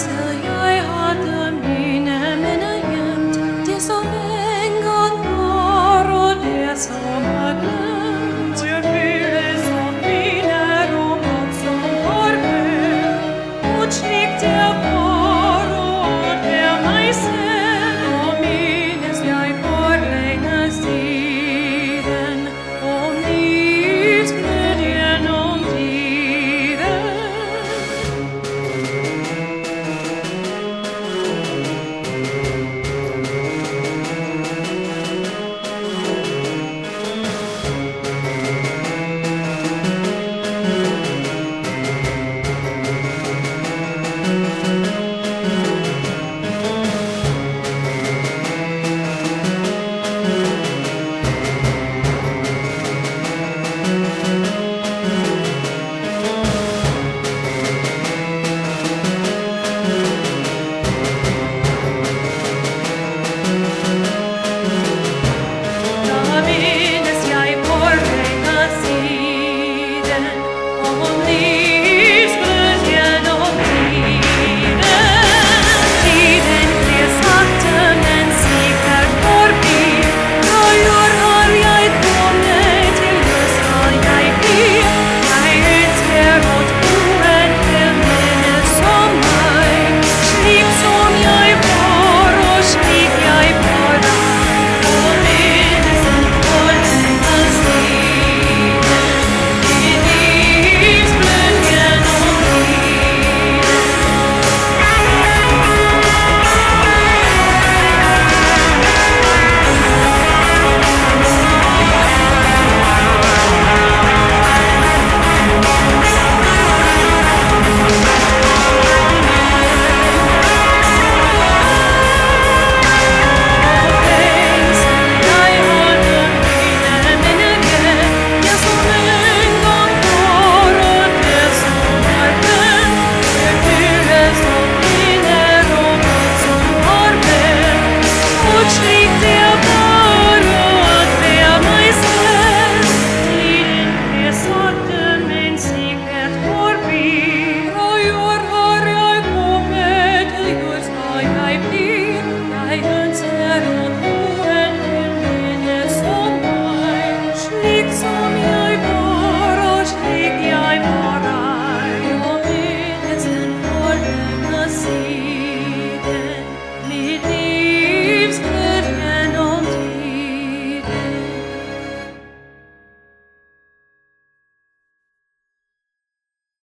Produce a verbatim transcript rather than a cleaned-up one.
să